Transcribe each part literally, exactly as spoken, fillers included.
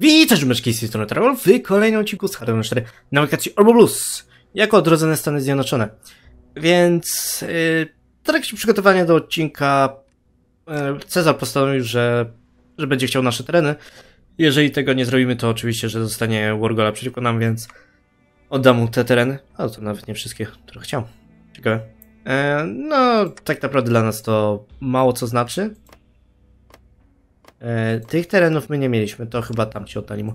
Witaj, żubeczki, z tej strony Trehol w kolejnym odcinku z Hearts of Iron cztery na aplikacji Old World Blues jako odrodzone Stany Zjednoczone. Więc yy, w trakcie przygotowania do odcinka yy, Cezar postanowił, że, że będzie chciał nasze tereny. Jeżeli tego nie zrobimy, to oczywiście, że zostanie Wargola przeciwko nam, więc oddam mu te tereny. A to nawet nie wszystkie, które chciał. Ciekawe. Yy, no, tak naprawdę dla nas to mało co znaczy. E, tych terenów my nie mieliśmy, to chyba tam się oddali mu.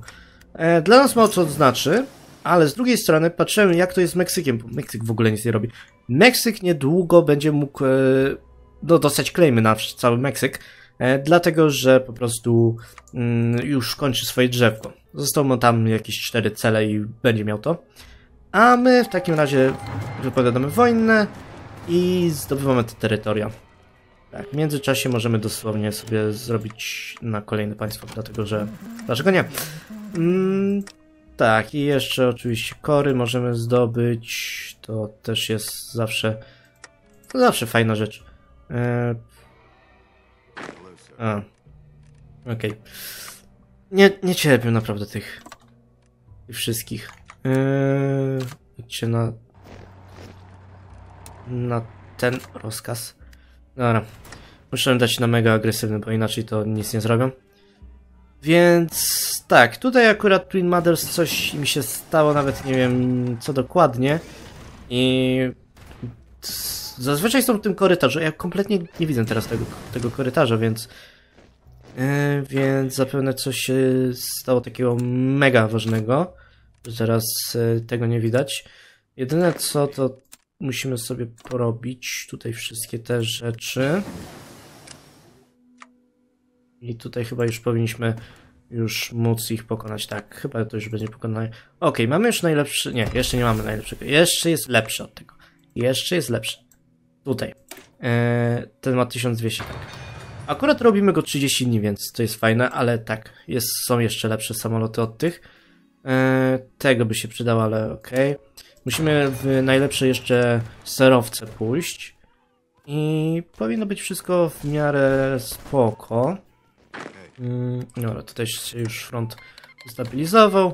E, dla nas mało co znaczy, ale z drugiej strony patrzyłem, jak to jest z Meksykiem, bo Meksyk w ogóle nic nie robi. Meksyk niedługo będzie mógł e, no, dostać claimy na cały Meksyk, e, dlatego że po prostu mm, już kończy swoje drzewko. Zostało mu tam jakieś cztery cele i będzie miał to. A my w takim razie wypowiadamy wojnę i zdobywamy te terytoria. Tak, w międzyczasie możemy dosłownie sobie zrobić na kolejne państwo, dlatego że... Dlaczego nie? Mm, tak, i jeszcze oczywiście kory możemy zdobyć. To też jest zawsze... To zawsze fajna rzecz. E... A. Okej. Okay. Nie, nie cierpię naprawdę tych... tych wszystkich. E... Idźcie na... na ten rozkaz. Dobra, muszę dać na mega agresywny, bo inaczej to nic nie zrobią. Więc tak, tutaj akurat Twin Mothers coś mi się stało, nawet nie wiem co dokładnie. I zazwyczaj są w tym korytarzu, ja kompletnie nie widzę teraz tego, tego korytarza, więc... Yy, więc zapewne coś się stało takiego mega ważnego. Zaraz yy, tego nie widać. Jedyne co to... Musimy sobie porobić tutaj wszystkie te rzeczy. I tutaj chyba już powinniśmy już móc ich pokonać. Tak, chyba to już będzie pokonane. Ok, mamy już najlepszy... Nie, jeszcze nie mamy najlepszego. Jeszcze jest lepszy od tego. Jeszcze jest lepszy. Tutaj. Eee, ten ma tysiąc dwieście. Tak. Akurat robimy go trzydzieści dni, więc to jest fajne, ale tak, jest, są jeszcze lepsze samoloty od tych. Eee, tego by się przydało, ale ok. Musimy w najlepsze jeszcze serowce pójść i powinno być wszystko w miarę spoko. Mm, dobra, tutaj się już front ustabilizował.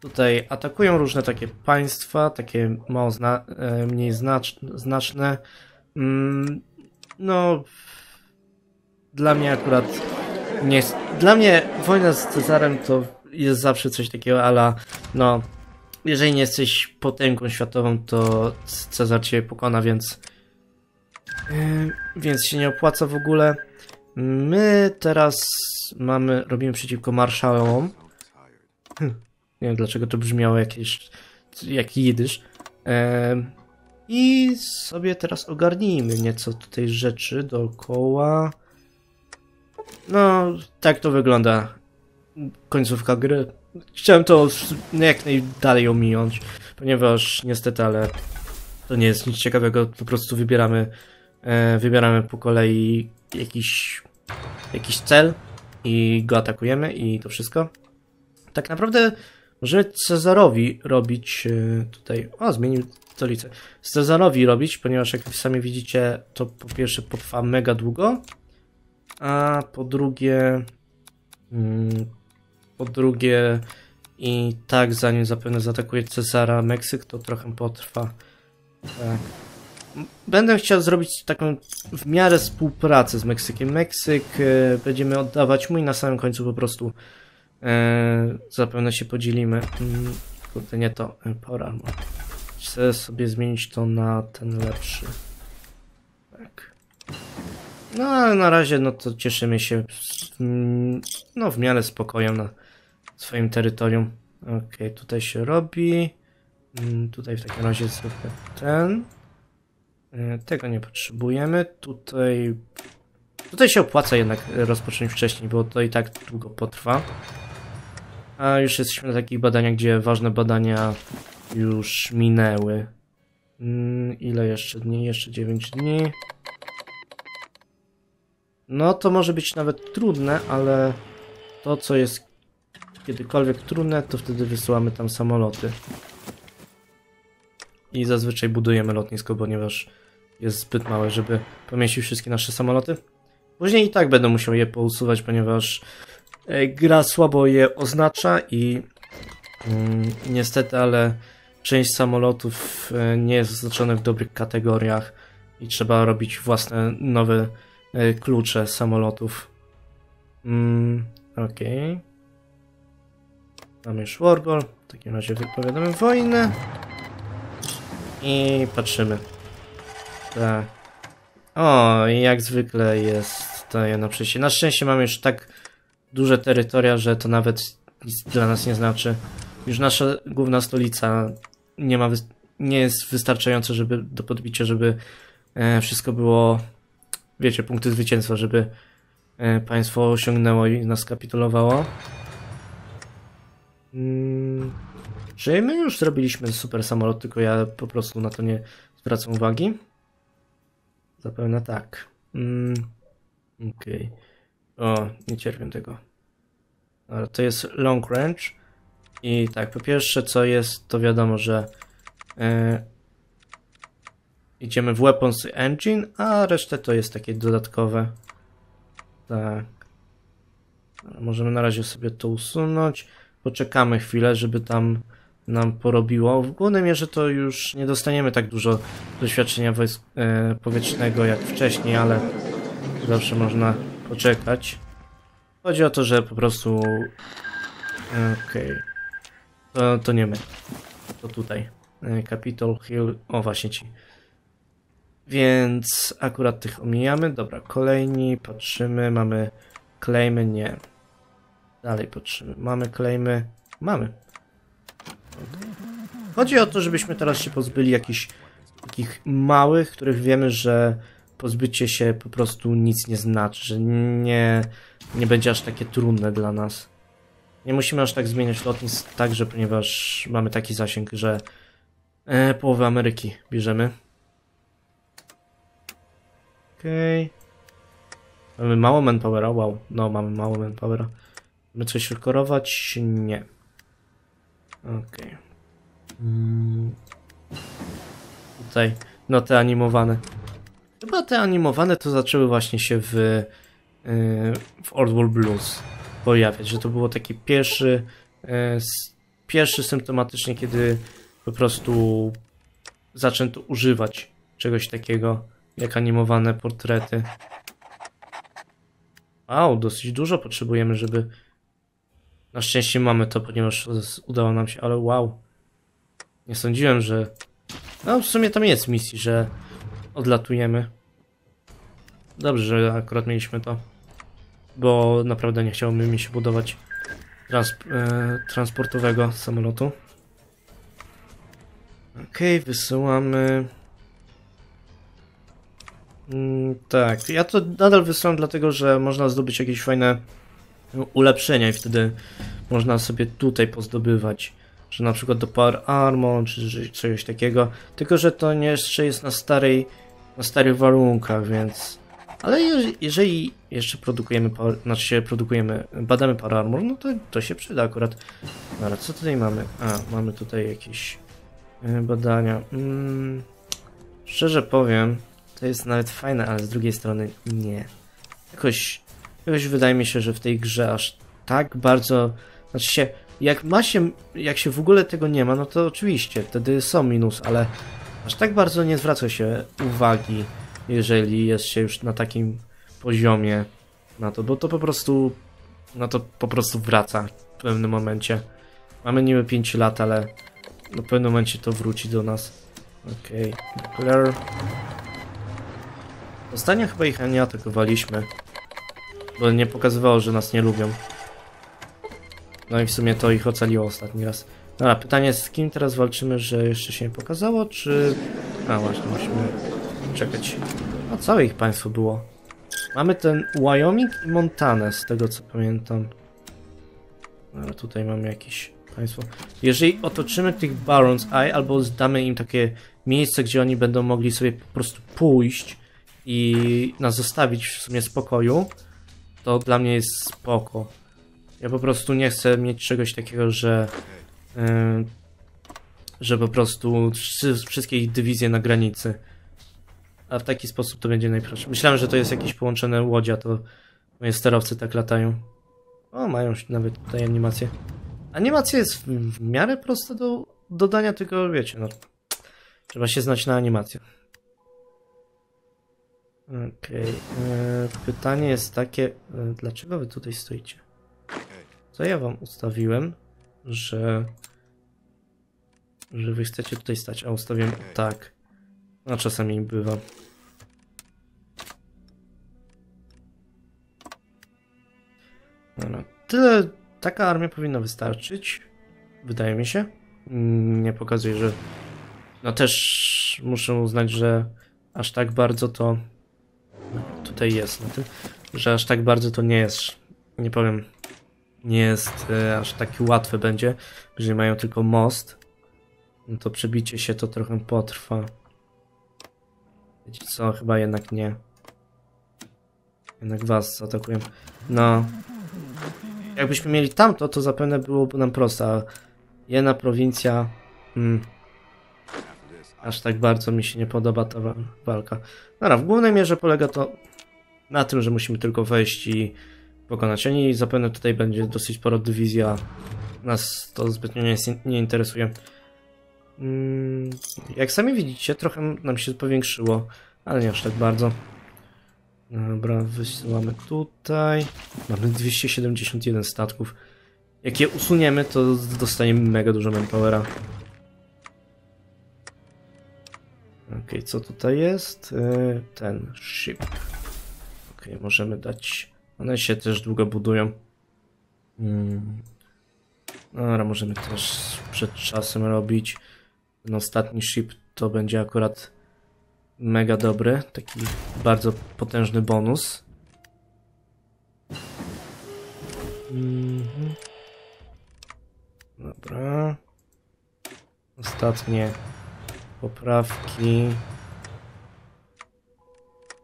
Tutaj atakują różne takie państwa, takie mało zna mniej znacz znaczne. Mm, no, dla mnie akurat nie jest, dla mnie wojna z Cezarem to jest zawsze coś takiego, ala no. Jeżeli nie jesteś potęgą światową, to Cezar cię pokona, więc... Yy, więc się nie opłaca w ogóle. My teraz mamy... Robimy przeciwko marszałom. Hm, nie wiem dlaczego to brzmiało jakieś... Jak jidysz. Yy, I sobie teraz ogarnijmy nieco tutaj rzeczy dookoła. No, tak to wygląda. Końcówka gry. Chciałem to jak najdalej ominąć, ponieważ niestety, ale to nie jest nic ciekawego, po prostu wybieramy e, wybieramy po kolei jakiś, jakiś cel i go atakujemy i to wszystko. Tak naprawdę możemy Cezarowi robić e, tutaj, o zmienił stolicę, Cezarowi robić, ponieważ jak sami widzicie to po pierwsze potrwa mega długo, a po drugie... Mm, Po drugie i tak zanim zapewne zaatakuje Cezara Meksyk, to trochę potrwa. Tak. Będę chciał zrobić taką w miarę współpracę z Meksykiem. Meksyk e, będziemy oddawać mu i na samym końcu po prostu e, zapewne się podzielimy. Mm, kurde, nie to. Pora. Chcę sobie zmienić to na ten lepszy. Tak. No ale na razie no to cieszymy się mm, no w miarę spokojem na swoim terytorium. Ok, tutaj się robi. Mm, tutaj w takim razie zrobię ten. E, tego nie potrzebujemy. Tutaj tutaj się opłaca jednak rozpocząć wcześniej, bo to i tak długo potrwa. A już jesteśmy na takich badaniach, gdzie ważne badania już minęły. Mm, ile jeszcze dni? Jeszcze dziewięć dni. No to może być nawet trudne, ale to co jest kiedykolwiek trudne, to wtedy wysyłamy tam samoloty. I zazwyczaj budujemy lotnisko, ponieważ jest zbyt małe, żeby pomieścić wszystkie nasze samoloty. Później i tak będę musiał je pousuwać, ponieważ Gra słabo je oznacza i mm, niestety, ale część samolotów nie jest oznaczone w dobrych kategoriach i trzeba robić własne nowe klucze samolotów. Mm, Okej. Okay. Mamy już Wargol. W takim razie wypowiadamy wojnę. I patrzymy. Tak. O, i jak zwykle jest tajemne przejście. Na szczęście mamy już tak duże terytoria, że to nawet nic dla nas nie znaczy. Już nasza główna stolica nie, ma, nie jest wystarczająca żeby, do podbicia, żeby e, wszystko było, wiecie, punkty zwycięstwa, żeby e, państwo osiągnęło i nas kapitulowało. Hmm. Czy my już zrobiliśmy super samolot, tylko ja po prostu na to nie zwracam uwagi? Zapewne tak. Mm. Okej. Okay. O, nie cierpię tego. Ale to jest long range. I tak, po pierwsze co jest, to wiadomo, że e, idziemy w weapons engine, a resztę to jest takie dodatkowe. Tak. Możemy na razie sobie to usunąć. Poczekamy chwilę, żeby tam nam porobiło. W głównej mierze to już nie dostaniemy tak dużo doświadczenia wojsk, e, powietrznego jak wcześniej, ale zawsze można poczekać. Chodzi o to, że po prostu... Okej. Okay. To, to nie my. To tutaj. E, Capitol Hill. O, właśnie ci. Więc akurat tych omijamy. Dobra, kolejni. Patrzymy. Mamy klejmy. Nie. Dalej patrzymy. Mamy klejmy. Mamy. Chodzi o to, żebyśmy teraz się pozbyli jakichś takich małych, których wiemy, że pozbycie się po prostu nic nie znaczy, że nie, nie będzie aż takie trudne dla nas. Nie musimy aż tak zmieniać lotnisk także, ponieważ mamy taki zasięg, że e, połowę Ameryki bierzemy. Okej. Okay. Mamy mało manpowera? Wow, no mamy mało manpowera. Mamy coś wykorować? Nie. Okej. Okay. Hmm. Tutaj, no te animowane. Chyba te animowane to zaczęły właśnie się w, yy, w Old World Blues pojawiać, że to było taki pierwszy, yy, pierwszy symptomatycznie, kiedy po prostu zaczęto używać czegoś takiego jak animowane portrety. Wow, dosyć dużo potrzebujemy, żeby... Na szczęście mamy to, ponieważ udało nam się, ale wow. Nie sądziłem, że... No w sumie tam jest misji, że odlatujemy. Dobrze, że akurat mieliśmy to. Bo naprawdę nie chciałoby mi się budować transp e, transportowego samolotu. Okej, okay, wysyłamy... Mm, tak, ja to nadal wysyłam dlatego, że można zdobyć jakieś fajne ulepszenia i wtedy można sobie tutaj pozdobywać. Że na przykład do Power Armor, czy coś takiego. Tylko, że to nie jeszcze jest na starej, na starych warunkach, więc... Ale jeżeli jeszcze produkujemy, power, znaczy się produkujemy, badamy Power Armor, no to, to się przyda akurat. Ale co tutaj mamy? A, mamy tutaj jakieś badania. Mm, szczerze powiem, to jest nawet fajne, ale z drugiej strony nie. Jakoś, jakoś wydaje mi się, że w tej grze aż tak bardzo... Znaczy się... Jak ma się, jak się w ogóle tego nie ma, no to oczywiście, wtedy są minus, ale aż tak bardzo nie zwraca się uwagi, jeżeli jest się już na takim poziomie na to, bo to po prostu, no to po prostu wraca w pewnym momencie. Mamy niby pięć lat, ale no w pewnym momencie to wróci do nas. Okej, okay. Clear. Ostatnio chyba ich nie atakowaliśmy, bo nie pokazywało, że nas nie lubią. No i w sumie to ich ocaliło ostatni raz. Dobra, pytanie z kim teraz walczymy, że jeszcze się nie pokazało, czy... A właśnie, musimy czekać. A całe ich państwo było. Mamy ten Wyoming i Montanę, z tego co pamiętam. Dobra, tutaj mamy jakieś państwo. Jeżeli otoczymy tych Barons Eye, albo damy im takie miejsce, gdzie oni będą mogli sobie po prostu pójść i nas zostawić w sumie spokoju, to dla mnie jest spoko. Ja po prostu nie chcę mieć czegoś takiego, że yy, że po prostu wszystkie ich dywizje na granicy. A w taki sposób to będzie najprostsze. Myślałem, że to jest jakieś połączone łodzie, a to moje sterowcy tak latają. O, mają nawet tutaj animację. Animacja jest w miarę prosta do dodania, tylko wiecie, no... Trzeba się znać na animację. Okej. Okay. Pytanie jest takie, dlaczego wy tutaj stoicie? Co ja wam ustawiłem, że... że wy chcecie tutaj stać, a ustawiłem tak. No czasami bywa. Dobra. Tyle, taka armia powinna wystarczyć. Wydaje mi się. Nie pokazuję, że... No też muszę uznać, że aż tak bardzo to... Tutaj jest na tym, że aż tak bardzo to nie jest, nie powiem, nie jest e, aż takie łatwe będzie, jeżeli mają tylko most, no to przebicie się to trochę potrwa. Wiecie co, chyba jednak nie. Jednak was zaatakują. No, jakbyśmy mieli tamto, to zapewne byłoby nam proste, a jedna prowincja... Mm, aż tak bardzo mi się nie podoba ta walka. Dobra, w głównej mierze polega to na tym, że musimy tylko wejść i pokonać. Oni zapewne tutaj będzie dosyć sporo dywizji, a nas to zbytnio nie, nie interesuje. Jak sami widzicie, trochę nam się powiększyło, ale nie aż tak bardzo. Dobra, wysyłamy tutaj. Mamy dwieście siedemdziesiąt jeden statków. Jak je usuniemy, to dostaniemy mega dużo manpowera. Okej, okay, co tutaj jest? Ten ship. Okej, okay, możemy dać... One się też długo budują. Hmm. Dobra, możemy też przed czasem robić. Ten ostatni ship to będzie akurat mega dobry. Taki bardzo potężny bonus. Mhm. Dobra. Ostatnie... poprawki.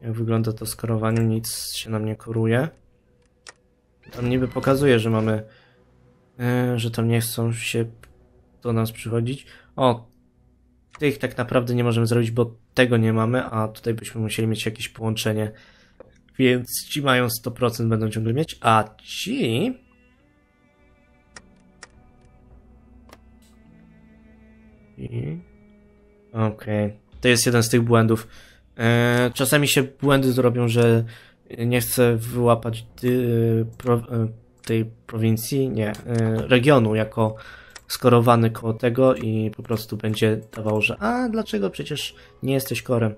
Jak wygląda to w skorowaniu? Nic się nam nie koruje. Tam niby pokazuje, że mamy... Yy, że tam nie chcą się do nas przychodzić. O! Tych tak naprawdę nie możemy zrobić, bo tego nie mamy, a tutaj byśmy musieli mieć jakieś połączenie. Więc ci mają sto procent, będą ciągle mieć, a ci... I... Okej, okay. To jest jeden z tych błędów. Eee, czasami się błędy zrobią, że nie chcę wyłapać dy, pro, tej prowincji, nie, e, regionu jako skorowany koło tego i po prostu będzie dawało, że a dlaczego przecież nie jesteś korem?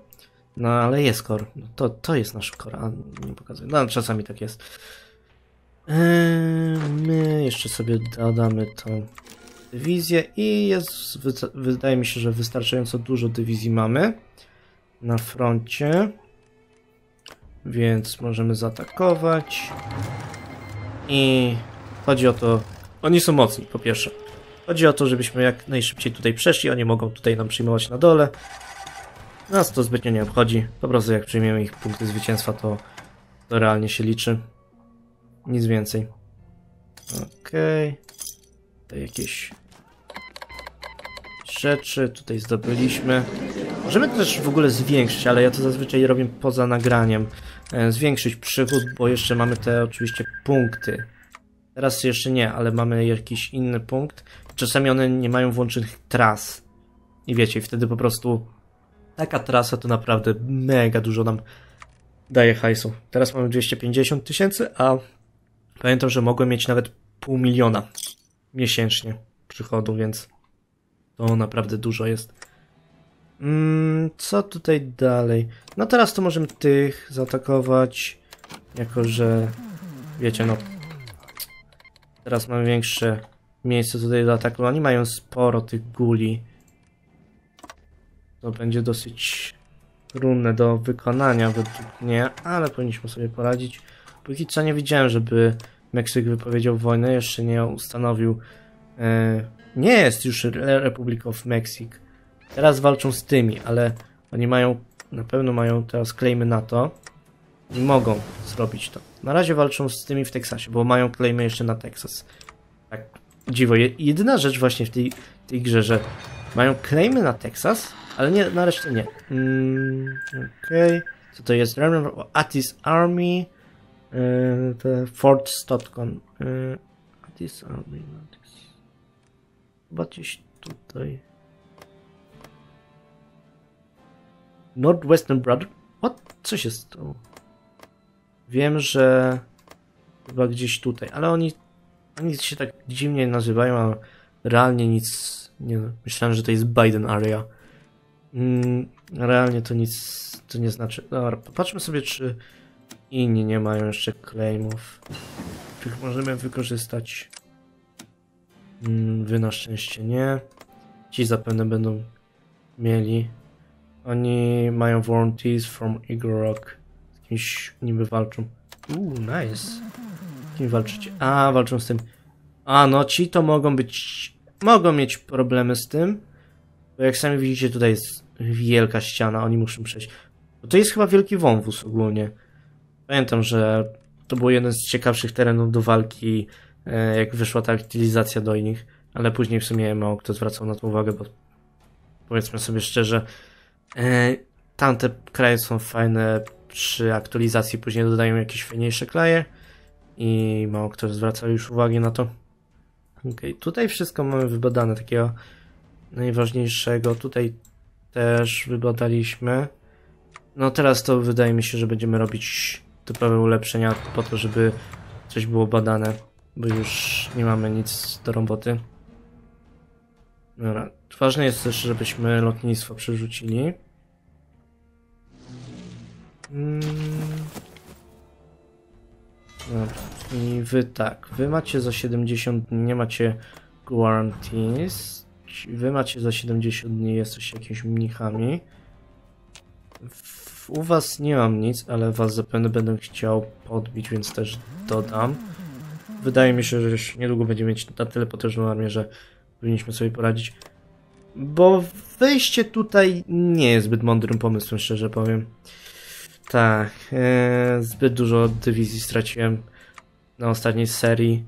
No ale jest kor, no, to, to jest nasz kor, a nie pokazuję. No czasami tak jest. Eee, my jeszcze sobie dodamy to. Dywizję i jest, wydaje mi się, że wystarczająco dużo dywizji mamy na froncie, więc możemy zaatakować i chodzi o to, oni są mocni po pierwsze, chodzi o to, żebyśmy jak najszybciej tutaj przeszli, oni mogą tutaj nam przyjmować na dole, nas to zbytnio nie obchodzi, po prostu jak przyjmiemy ich punkty zwycięstwa, to, to realnie się liczy, nic więcej. Okej. Okay. Tutaj jakieś rzeczy tutaj zdobyliśmy. Możemy też w ogóle zwiększyć, ale ja to zazwyczaj robię poza nagraniem. Zwiększyć przychód, bo jeszcze mamy te oczywiście punkty. Teraz jeszcze nie, ale mamy jakiś inny punkt. Czasami one nie mają włączonych tras. I wiecie, wtedy po prostu taka trasa to naprawdę mega dużo nam daje hajsu. Teraz mamy dwieście pięćdziesiąt tysięcy, a pamiętam, że mogłem mieć nawet pół miliona. Miesięcznie przychodu, więc to naprawdę dużo jest. Mm, co tutaj dalej? No teraz to możemy tych zaatakować, jako że wiecie, no teraz mamy większe miejsce tutaj do ataku. Oni mają sporo tych guli. To będzie dosyć trudne do wykonania według mnie, ale powinniśmy sobie poradzić. Póki co nie widziałem, żeby Meksyk wypowiedział wojnę, jeszcze nie ustanowił. E, nie jest już Republic of Mexico. Teraz walczą z tymi, ale oni mają, na pewno mają teraz klejmy na to i mogą zrobić to. Na razie walczą z tymi w Teksasie, bo mają klejmy jeszcze na Teksas. Tak, dziwo. Jedyna rzecz właśnie w tej, tej grze, że mają klejmy na Teksas, ale nie, na resztę nie. Mm, Okej. Okay. Co to jest? Remember Attis Army. uh, the Ford Statcon. Uh, this albo Chyba gdzieś tutaj. Northwestern Brother. What? Co się stało? Wiem, że chyba gdzieś tutaj, ale oni, oni się tak dziwnie nazywają, a realnie nic nie. Myślałem, że to jest Biden Area. Mm, realnie to nic to nie znaczy. Dobra, popatrzmy sobie, czy inni nie mają jeszcze claimów, których możemy wykorzystać. Mm, wy na szczęście nie. Ci zapewne będą mieli. Oni mają warranties from Eagle Rock. Z kimś niby walczą. Uuu, nice. Z kim walczycie? A, walczą z tym. A, no ci to mogą być... Mogą mieć problemy z tym. Bo jak sami widzicie, tutaj jest wielka ściana. Oni muszą przejść. Bo to jest chyba wielki wąwóz ogólnie. Pamiętam, że to był jeden z ciekawszych terenów do walki, jak wyszła ta aktywizacja do nich. Ale później w sumie mało kto zwracał na to uwagę, bo powiedzmy sobie szczerze, tamte kraje są fajne przy aktualizacji, później dodają jakieś fajniejsze kraje i mało kto zwraca już uwagi na to. Ok, tutaj wszystko mamy wybadane, takiego najważniejszego tutaj też wybadaliśmy. No teraz to wydaje mi się, że będziemy robić typowe ulepszenia po to, żeby coś było badane, bo już nie mamy nic do roboty. Dobra, ważne jest też, żebyśmy lotnictwo przerzucili. Hmm. Dobra, i wy tak, wy macie za siedemdziesiąt dni, nie macie guarantees. Wy macie za siedemdziesiąt dni, jesteście jakimiś mnichami. W, u was nie mam nic, ale was zapewne będę chciał podbić, więc też dodam. Wydaje mi się, że już niedługo będziemy mieć na tyle potężną armię, że powinniśmy sobie poradzić. Bo wejście tutaj nie jest zbyt mądrym pomysłem, szczerze powiem. Tak, e, zbyt dużo dywizji straciłem na ostatniej serii,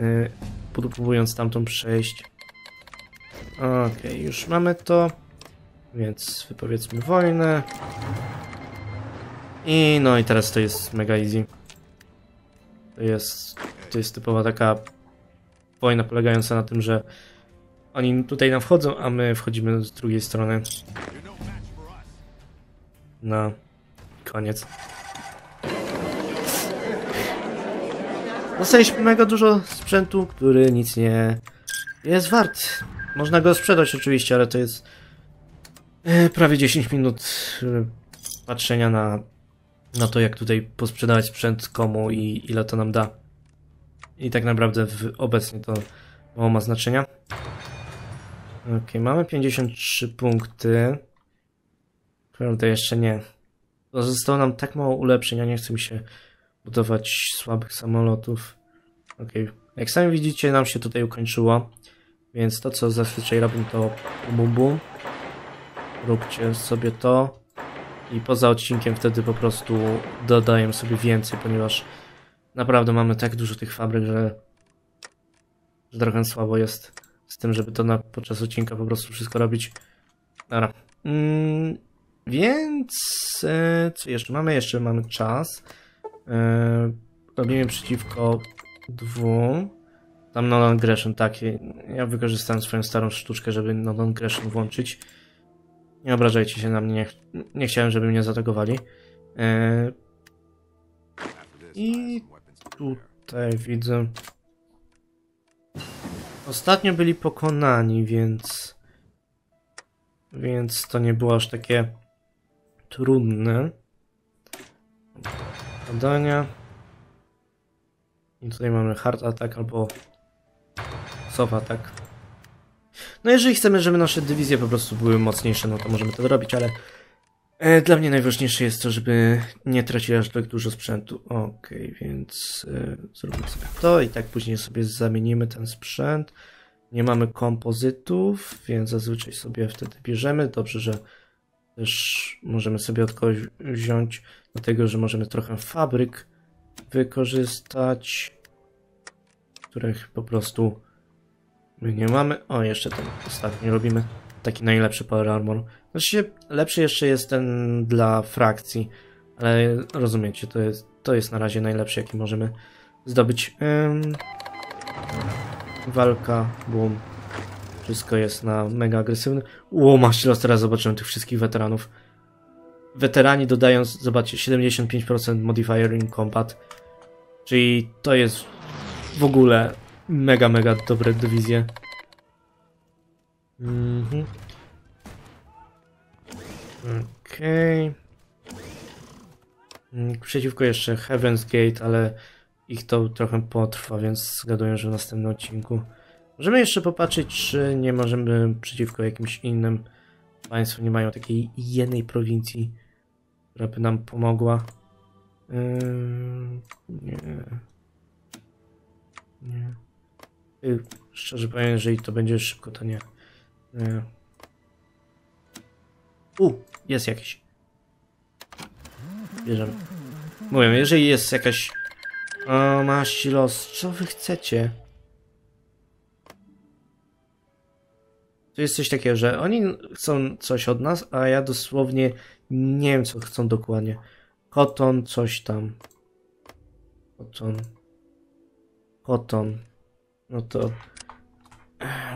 e, próbując tamtą przejść. Okej, okay, już mamy to, więc wypowiedzmy wojnę. I no i teraz to jest mega easy. To jest, to jest typowa taka wojna polegająca na tym, że oni tutaj nam wchodzą, a my wchodzimy z drugiej strony. No, koniec. Dostaliśmy mega dużo sprzętu, który nic nie jest wart. Można go sprzedać oczywiście, ale to jest prawie dziesięć minut patrzenia na, na to, jak tutaj posprzedawać sprzęt komu i ile to nam da. I tak naprawdę w, obecnie to mało ma znaczenia. Ok, mamy pięćdziesiąt trzy punkty. Prawda, jeszcze nie. Zostało nam tak mało ulepszeń, a nie chce mi się budować słabych samolotów. Ok, jak sami widzicie, nam się tutaj ukończyło. Więc to, co zazwyczaj robię, to bum bum. Róbcie sobie to. I poza odcinkiem wtedy po prostu dodaję sobie więcej, ponieważ naprawdę mamy tak dużo tych fabryk, że, że trochę słabo jest z tym, żeby to na, podczas odcinka po prostu wszystko robić. Dobra. Mm, więc e, co jeszcze mamy? Jeszcze mamy czas. E, robimy przeciwko dwóm. Tam Nolan Gresham, tak. Ja wykorzystałem swoją starą sztuczkę, żeby Nolan Gresham włączyć. Nie obrażajcie się na mnie. Nie, ch nie chciałem, żeby mnie zaatakowali. E, I tutaj widzę. Ostatnio byli pokonani, więc... Więc to nie było aż takie trudne. Badania. I tutaj mamy hard attack albo soft attack. No jeżeli chcemy, żeby nasze dywizje po prostu były mocniejsze, no to możemy to robić, ale... Dla mnie najważniejsze jest to, żeby nie tracić aż tak dużo sprzętu. Okej, okay, więc y, zrobimy sobie to i tak później sobie zamienimy ten sprzęt. Nie mamy kompozytów, więc zazwyczaj sobie wtedy bierzemy. Dobrze, że też możemy sobie od kogoś wziąć, dlatego że możemy trochę fabryk wykorzystać, których po prostu my nie mamy. O, jeszcze ten ostatni robimy. Taki najlepszy Power Armor. Znaczy, lepszy jeszcze jest ten dla frakcji, Ale rozumiecie, to jest, to jest na razie najlepszy, jaki możemy zdobyć. Ym... Walka, boom. Wszystko jest na mega agresywny. Ło, masz los, teraz zobaczyłem tych wszystkich weteranów. Weterani dodając, zobaczcie, siedemdziesiąt pięć procent modifier in combat. Czyli to jest w ogóle mega, mega dobre dywizje. Mhm. Okej. Okay. Przeciwko jeszcze Heaven's Gate, ale ich to trochę potrwa, więc zgaduję, że w następnym odcinku możemy jeszcze popatrzeć, czy nie możemy przeciwko jakimś innym państwu, nie mają takiej jednej prowincji, która by nam pomogła. Yy, nie. Nie. Yy, szczerze powiem, jeżeli to będzie szybko, to nie. Yy. U, jest jakiś. Bierzemy. Mówię, jeżeli jest jakaś... O, maści los, co wy chcecie? To jest coś takiego, że oni chcą coś od nas, a ja dosłownie nie wiem, co chcą dokładnie. Koton, coś tam. Koton. Koton. No to...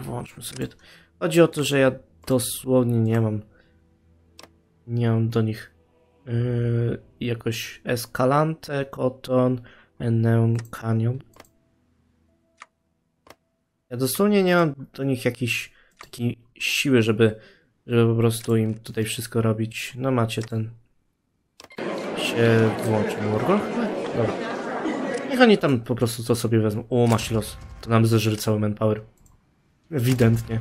Włączmy sobie to. Chodzi o to, że ja dosłownie nie mam... Nie mam do nich... Yy, jakoś Escalante, Koton, Neon Canyon. Ja dosłownie nie mam do nich jakichś... takiej siły, żeby, żeby po prostu im tutaj wszystko robić. No macie ten... się włączy. Wargola? Dobra. Niech oni tam po prostu to sobie wezmą. O, masz los. To nam zeżre cały manpower. Ewidentnie.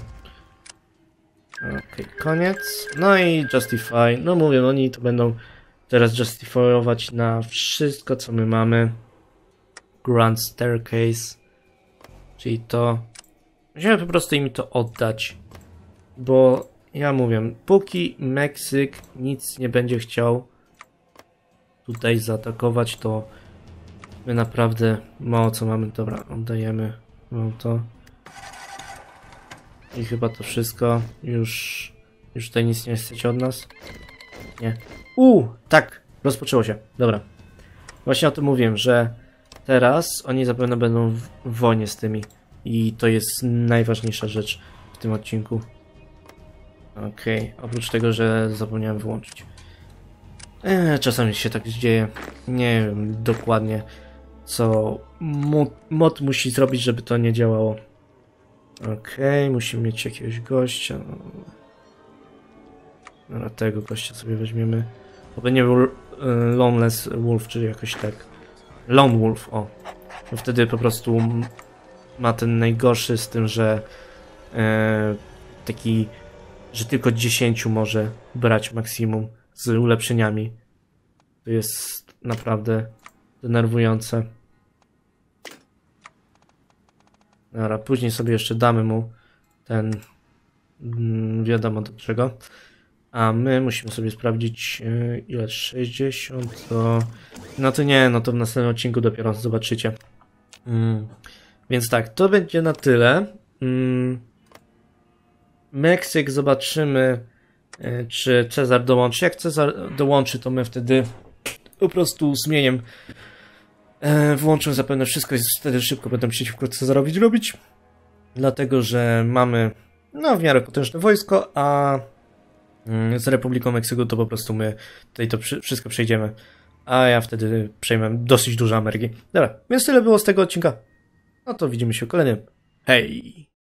Okej, okay, koniec. No i Justify. No mówię, oni to będą teraz justifyować na wszystko, co my mamy. Grand staircase. Czyli to... Musimy po prostu im to oddać, bo ja mówię, póki Meksyk nic nie będzie chciał tutaj zaatakować, to my naprawdę mało co mamy. Dobra, oddajemy wam to. I chyba to wszystko. Już, już tutaj nic nie chcecie od nas? Nie. Uuu, tak, rozpoczęło się. Dobra. Właśnie o tym mówiłem, że teraz oni zapewne będą w wojnie z tymi. I to jest najważniejsza rzecz w tym odcinku. Okej, okay. Oprócz tego, że zapomniałem wyłączyć. Eee, czasami się tak dzieje. Nie wiem dokładnie, co mod, mod musi zrobić, żeby to nie działało. Okej, okay. Musimy mieć jakiegoś gościa. No, tego gościa sobie weźmiemy. Oby nie był Loneless Wolf, czyli jakoś tak. Lone Wolf, o. No wtedy po prostu... ma ten najgorszy z tym, że e, taki, że tylko dziesięciu może brać maksimum z ulepszeniami. To jest naprawdę denerwujące. Dobra, później sobie jeszcze damy mu ten mm, wiadomo do czego. A my musimy sobie sprawdzić e, ile sześćdziesiąt to... No to nie, no to w następnym odcinku dopiero zobaczycie. Mm. Więc tak, to będzie na tyle. Mm. Meksyk zobaczymy, czy Cezar dołączy. Jak Cezar dołączy, to my wtedy po prostu zmienię. E, włączę zapewne wszystko i wtedy szybko będę przeciwko Cezarowi robić. Dlatego, że mamy no w miarę potężne wojsko, a z Republiką Meksyku to po prostu my tutaj to wszystko przejdziemy. A ja wtedy przejmę dosyć dużo Ameryki. Dobra, więc tyle było z tego odcinka. No to widzimy się w kolejnym. Hej!